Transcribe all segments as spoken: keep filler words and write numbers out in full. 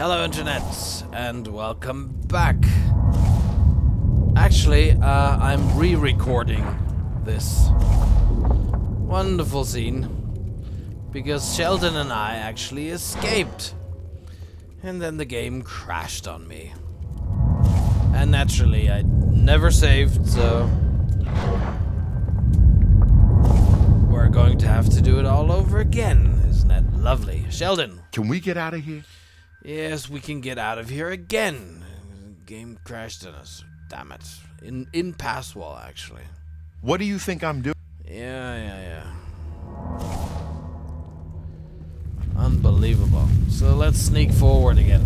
Hello, internets, and welcome back. Actually, uh, I'm re-recording this wonderful scene because Sheldon and I actually escaped, and then the game crashed on me. And naturally, I never saved, so we're going to have to do it all over again. Isn't that lovely, Sheldon? Can we get out of here? Yes, we can get out of here again. Game crashed on us. Damn it. In in Passwall, actually. What do you think I'm doing? Yeah, yeah, yeah. Unbelievable. So let's sneak forward again.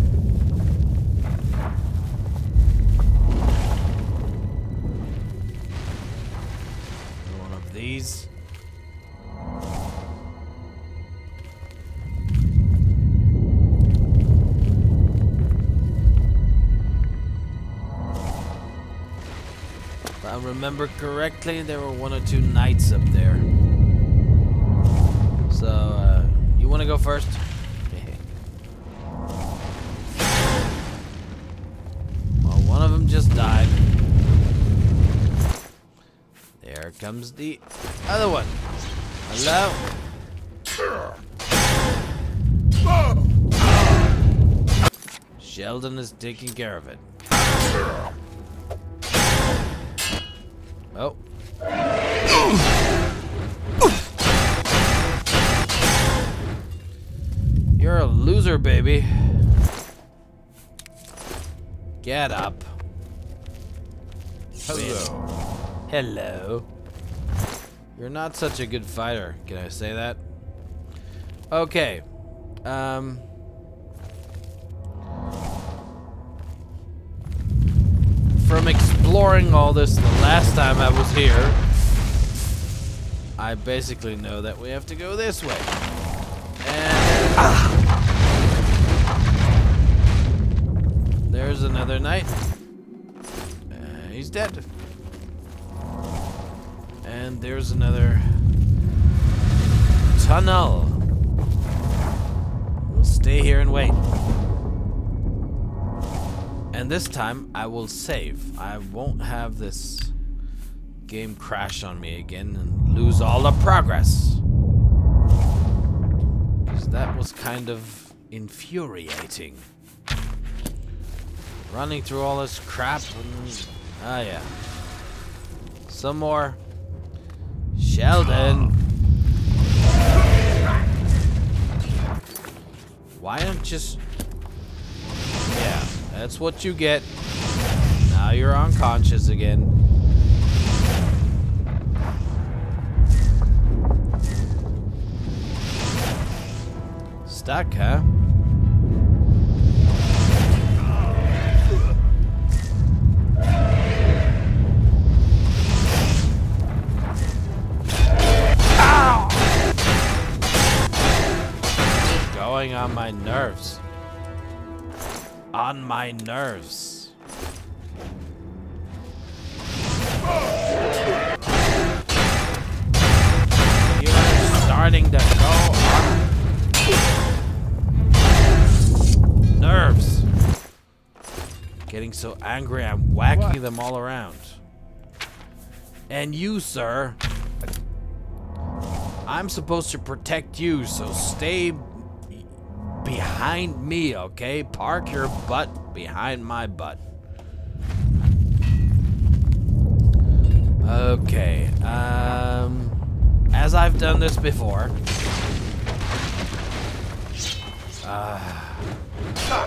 One of these. I remember correctly, there were one or two knights up there. So, uh, you want to go first? Well, one of them just died. There comes the other one. Hello? Sheldon is taking care of it. Oh. You're a loser, baby. Get up. Hello. Hello. You're not such a good fighter. Can I say that? Okay. Um. From exploring all this the last time I was here, I basically know that we have to go this way. And ah! There's another knight. Uh, he's dead. And there's another tunnel. We'll stay here and wait. And this time, I will save. I won't have this game crash on me again and lose all the progress. Because that was kind of infuriating. Running through all this crap and... ah, yeah. Some more. Sheldon! Why don't just... yeah. That's what you get. Now you're unconscious again. Stuck, huh? Ow! Going on my nerves. On my nerves. You are starting to go on nerves. Getting so angry, I'm whacking what? them all around. And you, sir, I'm supposed to protect you, so stay behind me, okay? Park your butt behind my butt. Okay, um... as I've done this before... Uh, ow!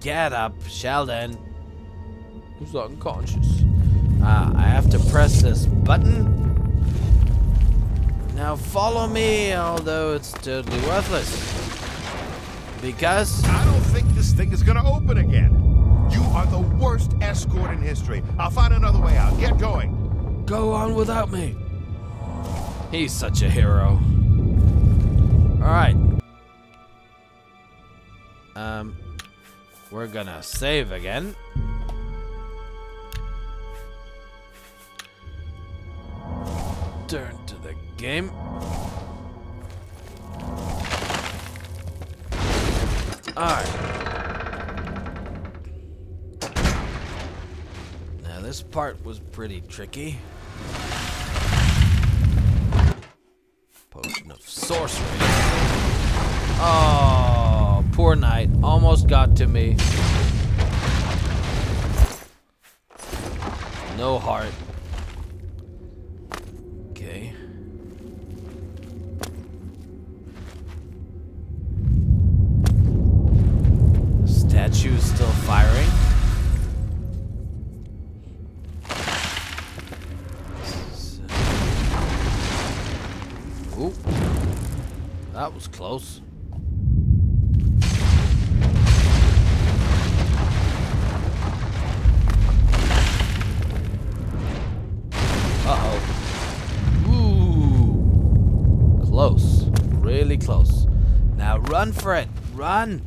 Get up, Sheldon. Who's unconscious? Ah, I have to press this button. Now follow me, although it's totally worthless. Because I don't think this thing is gonna open again. You are the worst escort in history. I'll find another way out. Get going. Go on without me. He's such a hero. Alright. Um we're gonna save again. return to the game. Alright. Now this part was pretty tricky. Potion of sorcery. Oh, poor knight. Almost got to me. No heart. Okay. Statue's still firing. So. Oop. That was close. Close. Now run for it. Run.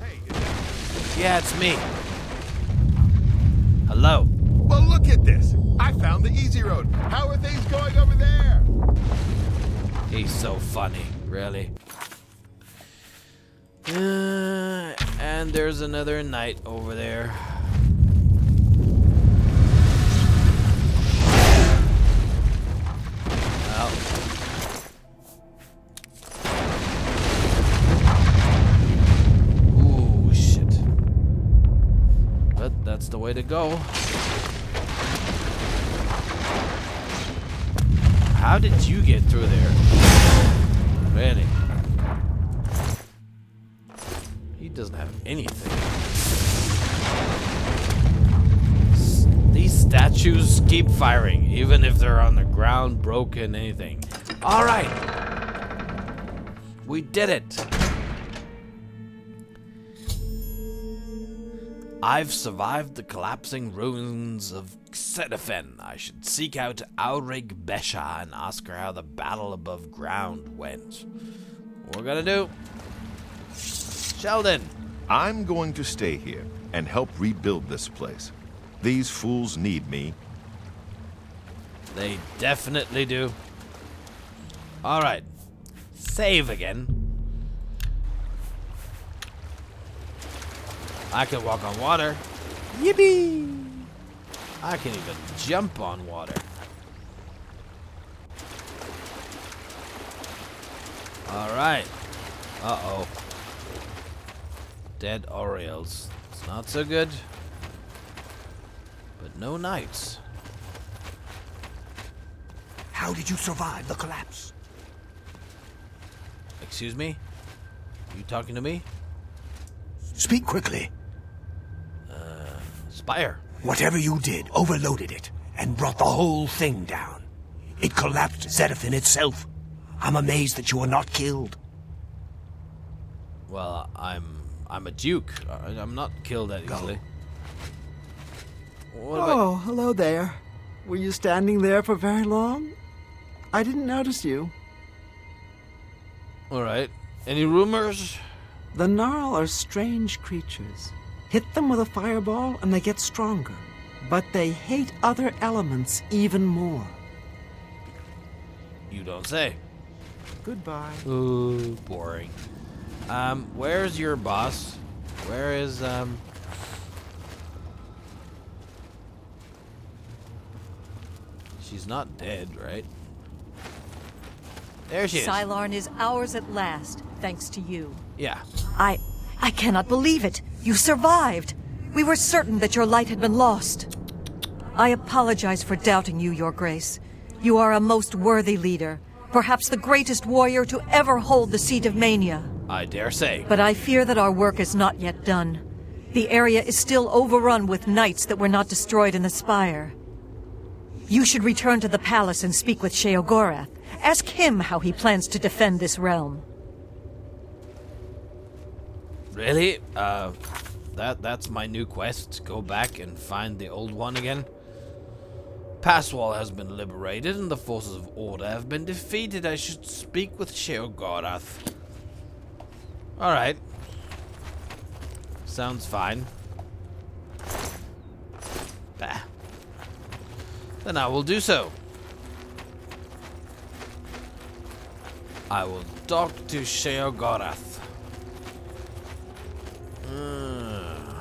Hey, it's yeah, it's me. Hello. Well, look at this. I found the easy road. How are things going over there? He's so funny, really. Uh, and there's another knight over there. The way to go. How did you get through there? Really? He doesn't have anything. These statues keep firing, even if they're on the ground, broken, anything. All right. We did it. I've survived the collapsing ruins of Xenophon. I should seek out Aurig Besha and ask her how the battle above ground went. What we're gonna do? Sheldon! I'm going to stay here and help rebuild this place. These fools need me. They definitely do. Alright. Save again. I can walk on water. Yippee! I can even jump on water. Alright. Uh-oh. Dead Orioles. It's not so good. But no knights. How did you survive the collapse? Excuse me? You talking to me? Speak quickly. Spire. Whatever you did overloaded it and brought the whole thing down. It collapsed Xenophon itself. I'm amazed that you were not killed. Well, I'm I'm a duke. I'm not killed that easily. Oh, hello there. Were you standing there for very long? I didn't notice you. All right. Any rumors? The Gnarl are strange creatures. Hit them with a fireball and they get stronger. But they hate other elements even more. You don't say. Goodbye. Ooh, boring. Um, where's your boss? Where is, um... She's not dead, right? There she is. Sylarn is ours at last, thanks to you. Yeah. I... I cannot believe it. You survived. We were certain that your light had been lost. I apologize for doubting you, Your Grace. You are a most worthy leader, perhaps the greatest warrior to ever hold the seat of Mania. I dare say. But I fear that our work is not yet done. The area is still overrun with knights that were not destroyed in the Spire. You should return to the palace and speak with Sheogorath. Ask him how he plans to defend this realm. Really? Uh, that that's my new quest. Go back and find the old one again. Passwall has been liberated and the forces of order have been defeated. I should speak with Sheogorath. Alright. Sounds fine. Bah. Then I will do so. I will talk to Sheogorath. Mm.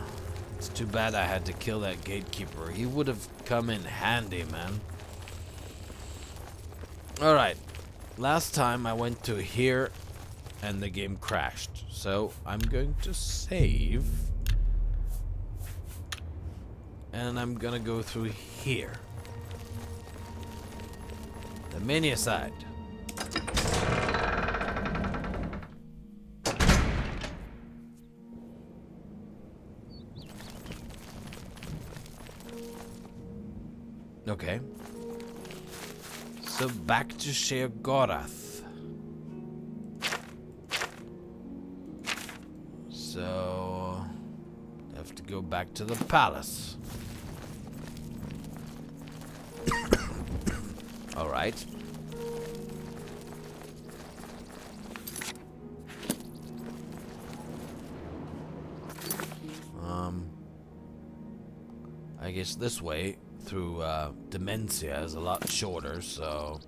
It's too bad I had to kill that gatekeeper. He would have come in handy, man. Alright. Last time I went to here and the game crashed. So I'm going to save. And I'm gonna go through here. The Mania side. Okay. So back to Sheogorath. So I have to go back to the palace. All right. Um, I guess this way through uh, Dementia is a lot shorter, so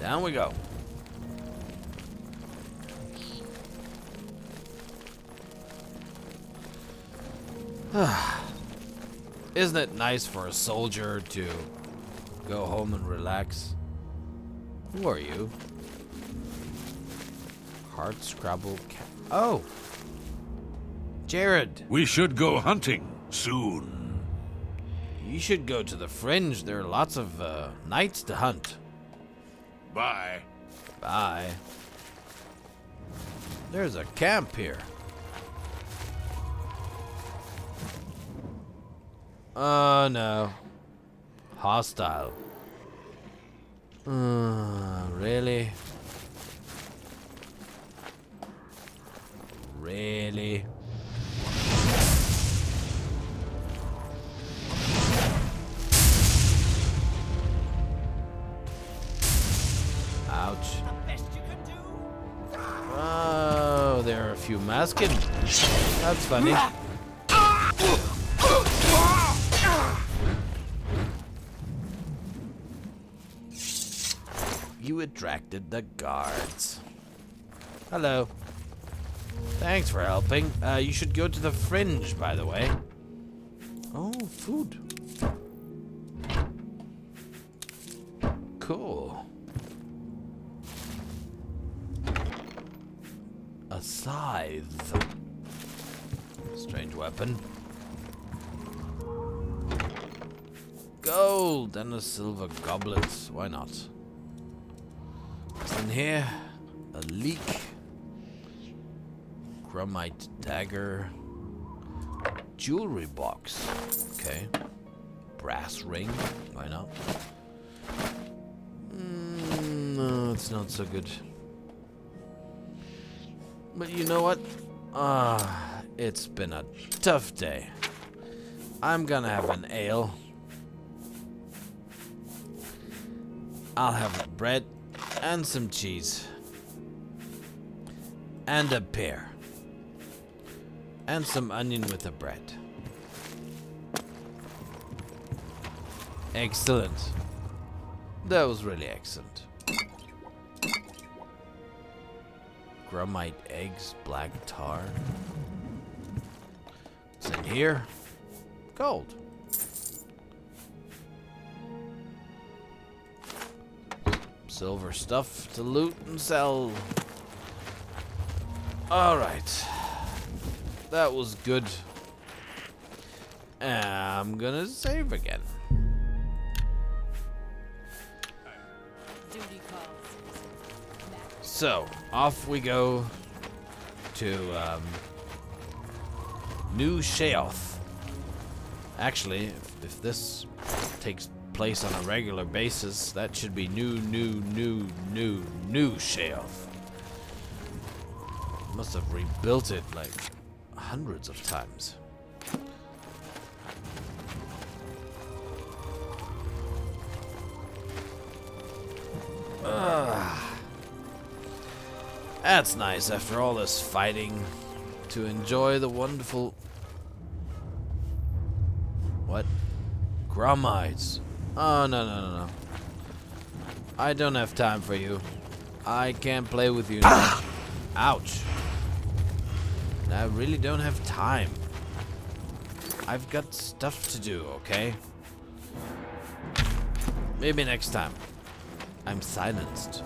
down we go. Isn't it nice for a soldier to go home and relax? Who are you? Hard Scrabble Cat. Oh! Jared! We should go hunting soon. You should go to the Fringe. There are lots of uh, knights to hunt. Bye. Bye. There's a camp here. Oh no. Hostile. Uh, really? Really? Ouch. Oh, there are a few masking. That's funny. You attracted the guards. Hello. Thanks for helping. Uh, you should go to the Fringe, by the way. Oh, food. Cool. A scythe. Strange weapon. Gold and a silver goblet. Why not? In here, a leek, Grummite dagger, jewelry box, okay, brass ring, why not? Mm, no, it's not so good. But you know what? Ah, uh, it's been a tough day. I'm gonna have an ale. I'll have bread. And some cheese. And a pear. And some onion with the bread. Excellent. That was really excellent. Grummite eggs, black tar. It's in here. Gold. Silver stuff to loot and sell. Alright. That was good. I'm gonna save again. So, off we go to um, New Sheoth. Actually, if, if this takes place on a regular basis, that should be new, new, new, new, new shelf. Must have rebuilt it like hundreds of times. Uh, that's nice after all this fighting to enjoy the wonderful. What? Grummites. Oh, no, no, no, no. I don't have time for you. I can't play with you now. Ouch. I really don't have time. I've got stuff to do, okay? Maybe next time. I'm silenced.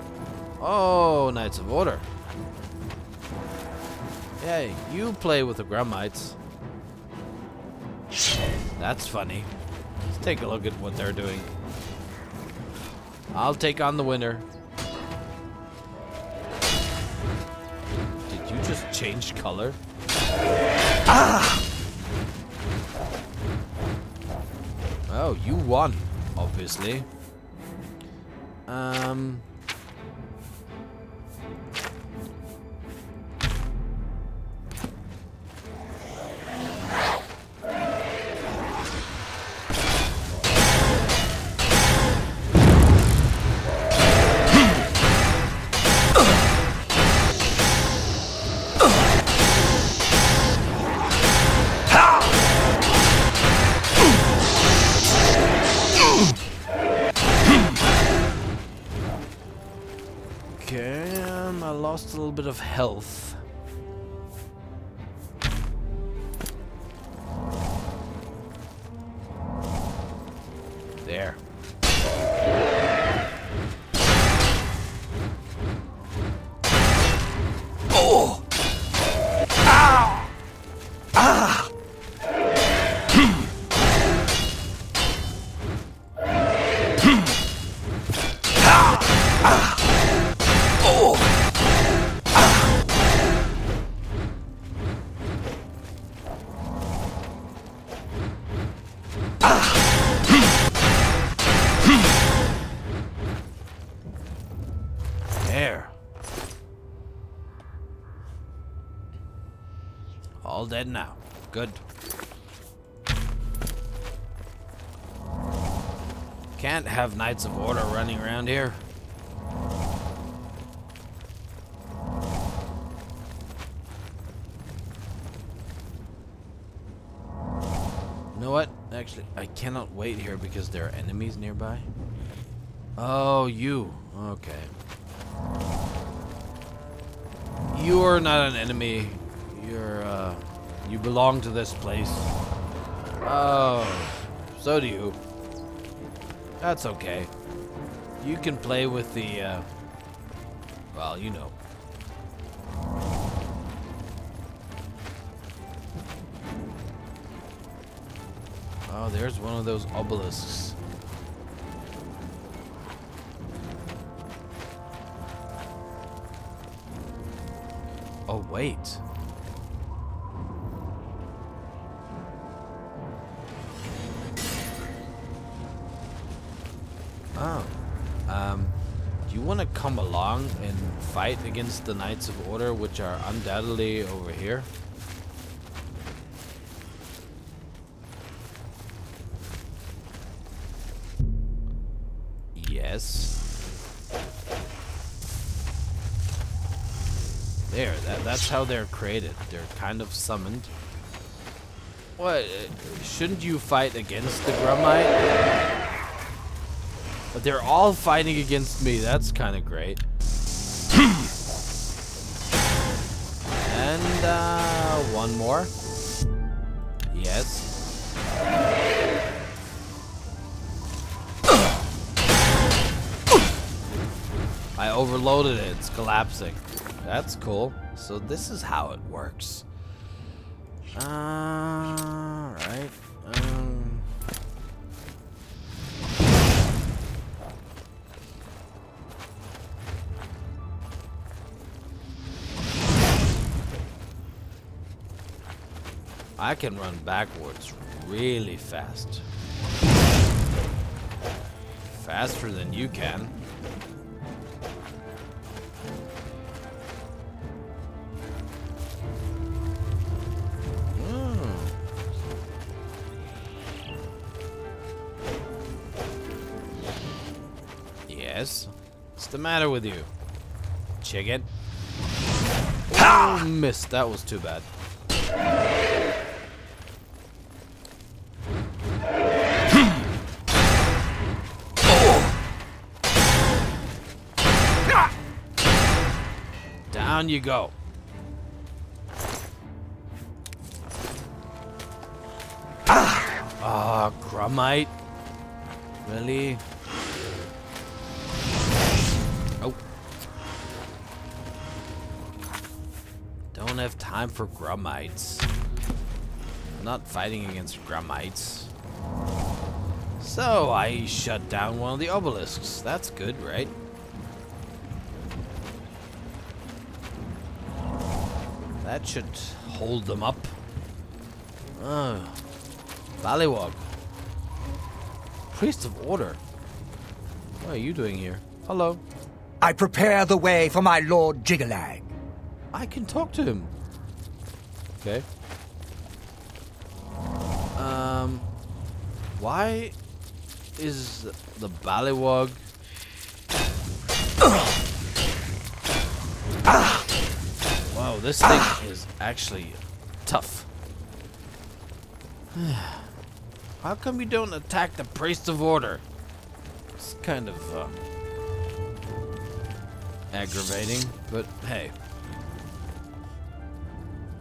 Oh, Knights of Order. Hey, you play with the Grummites. That's funny. Let's take a look at what they're doing. I'll take on the winner. Did you just change color? Ah! Oh, you won, obviously. Um... Lost a little bit of health. There. Oh! Ow! Ah! All dead now. Good. Can't have Knights of Order running around here. You know what? Actually, I cannot wait here because there are enemies nearby. Oh, you. Okay. You're not an enemy. You're, uh, you belong to this place. Oh, so do you. That's okay. You can play with the, uh, well, you know. Oh, there's one of those obelisks. Oh, wait. Oh, um, do you want to come along and fight against the Knights of Order, which are undoubtedly over here? Yes. There, that, that's how they're created. They're kind of summoned. What, shouldn't you fight against the Grummite? But they're all fighting against me. That's kind of great. And, uh, one more. Yes. I overloaded it. It's collapsing. That's cool. So this is how it works. Uh, all right. Um... I can run backwards really fast. Faster than you can. Mm. Yes. What's the matter with you? Chicken. Oh, missed. That was too bad. down you go. Ah, oh, Grummite. Really? Oh. Don't have time for Grummites. I'm not fighting against Grummites. So I shut down one of the obelisks. That's good, right? That should hold them up. Oh. Ballywog. Priest of Order. What are you doing here? Hello. I prepare the way for my Lord Jyggalag. I can talk to him. Okay. Um. Why is the Ballywog... Wow, this thing is actually tough. How come you don't attack the Priest of Order? It's kind of uh, aggravating, but hey.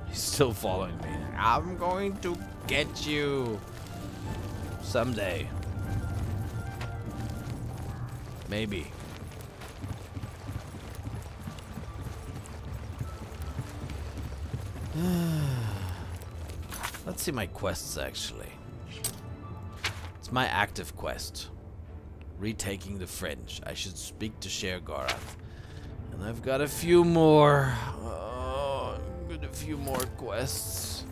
He's still following me. I'm going to get you someday. Maybe. Let's see my quests, actually. It's my active quest. Retaking the Fringe. I should speak to Sheogorath. And I've got a few more. Oh, I've got a few more quests.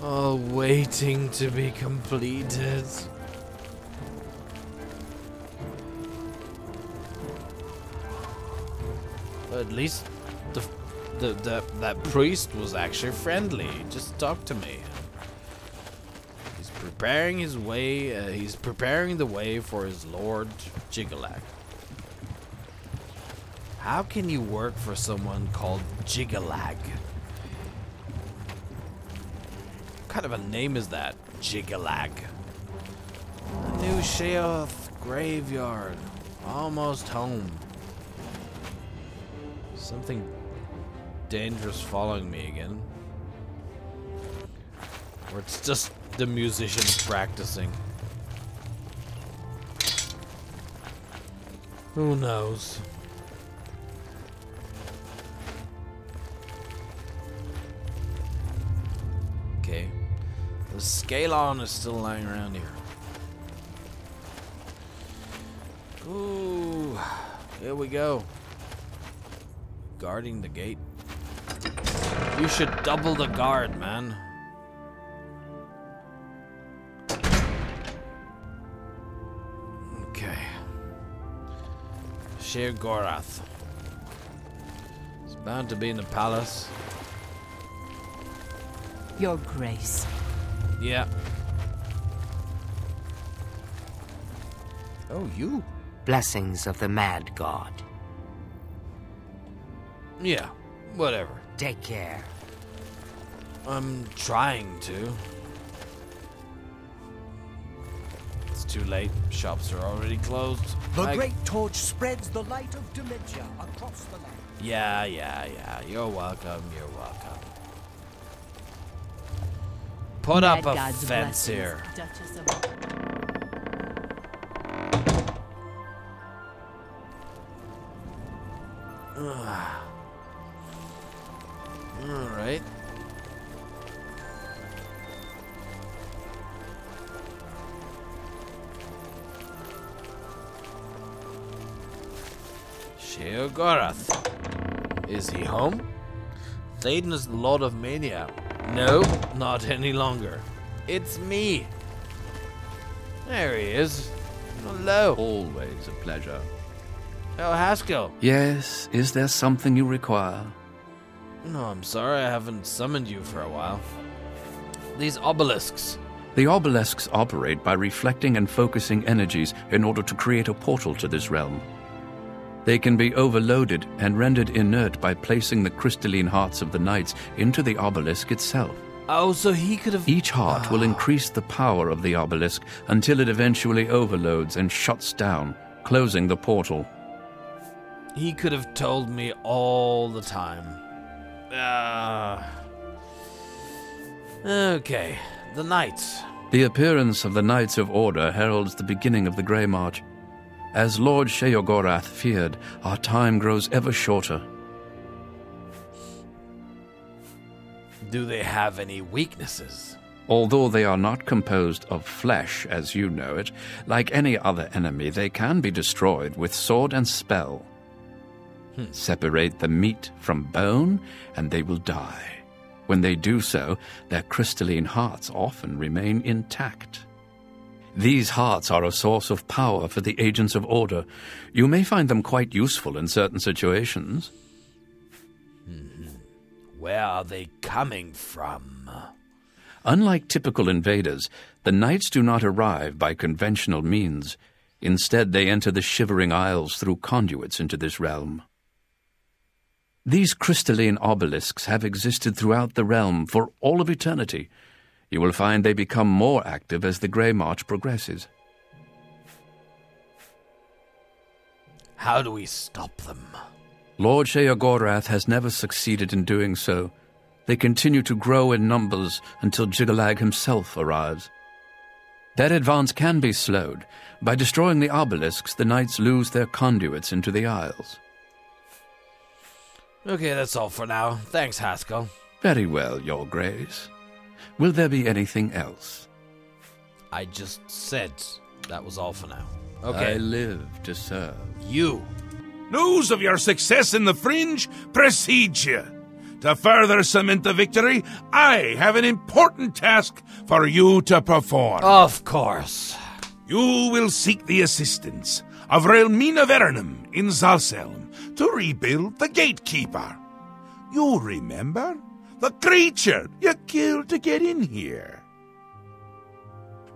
Oh, waiting to be completed. But at least the... The, the, that priest was actually friendly. He just talked to me. He's preparing his way. Uh, he's preparing the way for his Lord Jyggalag. How can you work for someone called Jyggalag? What kind of a name is that? Jyggalag. The New Sheoth graveyard. Almost home. Something dangerous following me again. Or it's just the musicians practicing. Who knows? Okay. The Scalon is still lying around here. Ooh. Here we go. Guarding the gate. You should double the guard, man. Okay. Sheogorath. It's bound to be in the palace. Your Grace. Yeah. Oh, you. Blessings of the Mad God. Yeah, whatever. Take care. I'm trying to. It's too late. Shops are already closed. The I... great torch spreads the light of dementia across the land. Yeah, yeah, yeah. You're welcome. You're welcome. Put Mad up a God's fence here. Duchess of... Alright. Sheogorath. Is he home? Thadon is the Lord of Mania. No, not any longer. It's me. There he is. Hello. Always a pleasure. Oh, Haskill. Yes, is there something you require? No, I'm sorry I haven't summoned you for a while. These obelisks. The obelisks operate by reflecting and focusing energies in order to create a portal to this realm. They can be overloaded and rendered inert by placing the crystalline hearts of the knights into the obelisk itself. Oh, so he could have... Each heart oh. will increase the power of the obelisk until it eventually overloads and shuts down, closing the portal. He could have told me all the time. Uh, okay, the Knights. The appearance of the Knights of Order heralds the beginning of the Grey March. As Lord Sheogorath feared, our time grows ever shorter. Do they have any weaknesses? Although they are not composed of flesh, as you know it, like any other enemy, they can be destroyed with sword and spell. Hmm. Separate the meat from bone, and they will die. When they do so, their crystalline hearts often remain intact. These hearts are a source of power for the agents of order. You may find them quite useful in certain situations. Mm-hmm. Where are they coming from? Unlike typical invaders, the Knights do not arrive by conventional means. Instead, they enter the Shivering Isles through conduits into this realm. These crystalline obelisks have existed throughout the realm for all of eternity. You will find they become more active as the Grey March progresses. How do we stop them? Lord Sheogorath has never succeeded in doing so. They continue to grow in numbers until Jyggalag himself arrives. Their advance can be slowed. By destroying the obelisks, the Knights lose their conduits into the Isles. Okay, that's all for now. Thanks, Haskill. Very well, Your Grace. Will there be anything else? I just said that was all for now. Okay. I live to serve you. News of your success in the Fringe precedes you. To further cement the victory, I have an important task for you to perform. Of course. You will seek the assistance of Relmyna Verenim in Zalselm to rebuild the Gatekeeper. You remember? The creature you killed to get in here.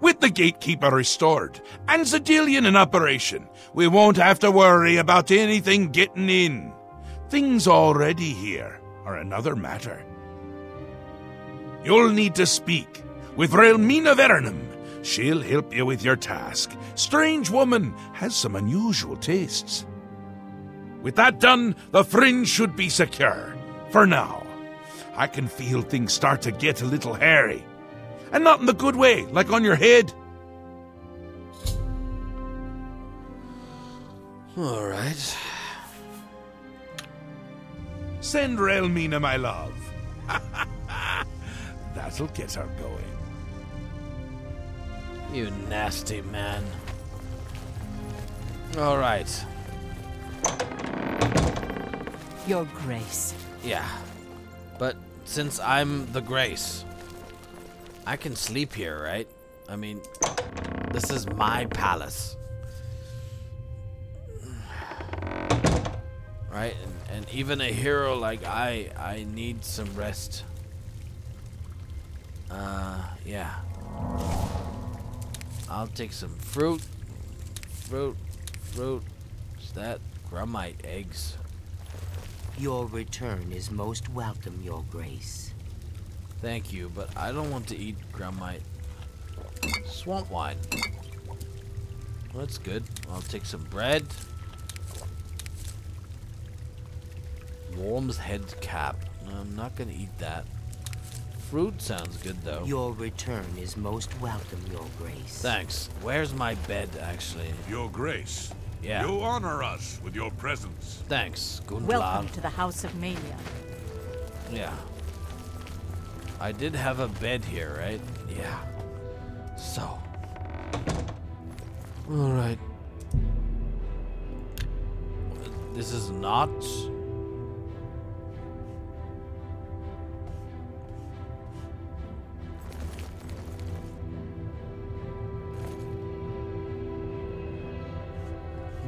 With the Gatekeeper restored and Xedilian in operation, we won't have to worry about anything getting in. Things already here are another matter. You'll need to speak with Relmyna Verenim. She'll help you with your task. Strange woman has some unusual tastes. With that done, the Fringe should be secure. For now. I can feel things start to get a little hairy. And not in the good way, like on your head. All right. Send Relmyna, my love. That'll get her going. You nasty man. All right. Your Grace. Yeah. But since I'm the Grace, I can sleep here, right? I mean, this is my palace. Right? And, and even a hero like I, I need some rest. Uh, yeah. I'll take some fruit. Fruit. Fruit. What's that? Grummite eggs. Your return is most welcome, Your Grace. Thank you, but I don't want to eat Grummite. Swamp wine. Well, that's good. I'll take some bread. Worm's head cap. No, I'm not going to eat that. Fruit sounds good, though. Your return is most welcome, Your Grace. Thanks. Where's my bed, actually? Your Grace. Yeah. You honor us with your presence. Thanks, Gunnlaug. Welcome to the House of Mania. Yeah. I did have a bed here, right? Yeah. So. All right. This is not.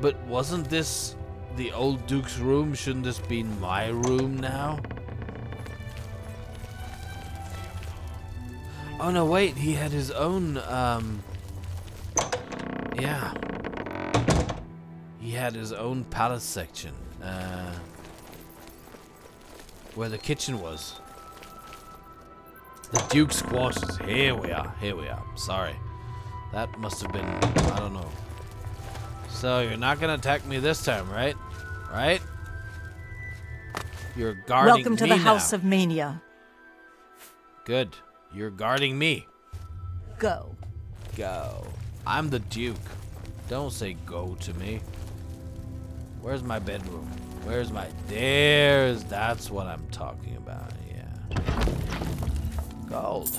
But wasn't this the old Duke's room? Shouldn't this be my room now? Oh no, wait, he had his own, um... yeah. He had his own palace section. Uh, where the kitchen was. The Duke's quarters. Here we are, here we are. Sorry. That must have been, I don't know. So, you're not gonna attack me this time, right? right? You're guarding me. Welcome to me the now. House of Mania. Good. You're guarding me. Go. Go. I'm the Duke. Don't say go to me. Where's my bedroom? Where's my... There's... That's what I'm talking about. Yeah. Gold.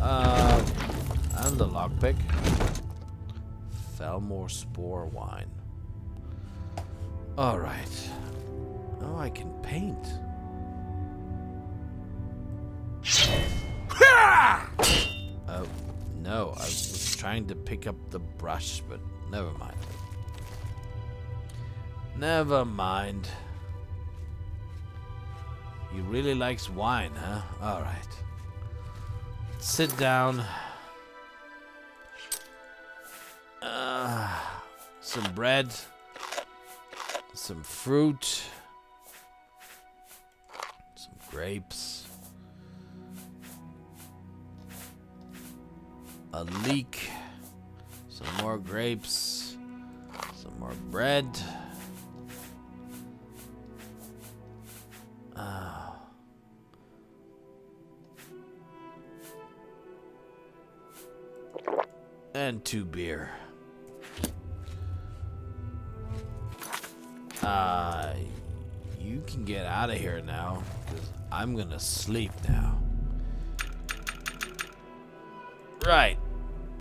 Uh... And the lockpick. Thelmor Spore Wine. Alright. Oh, I can paint. Oh, no. I was trying to pick up the brush, but never mind. Never mind. He really likes wine, huh? Alright. Sit down. Uh, some bread. Some fruit. Some grapes. A leek. Some more grapes. Some more bread. Uh, and two beer. Uh, you can get out of here now, because I'm gonna sleep now. Right.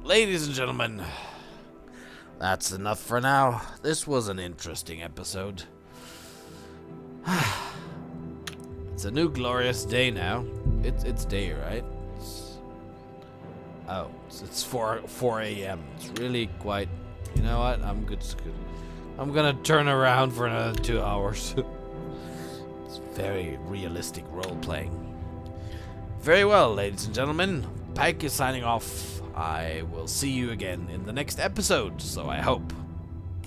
Ladies and gentlemen, that's enough for now. This was an interesting episode. It's a new glorious day now. It's it's day, right? It's, oh, it's, it's four a m It's really quite. You know what? I'm good. good. I'm gonna turn around for another two hours. It's very realistic role playing. Very well, ladies and gentlemen. Pike is signing off. I will see you again in the next episode. So I hope.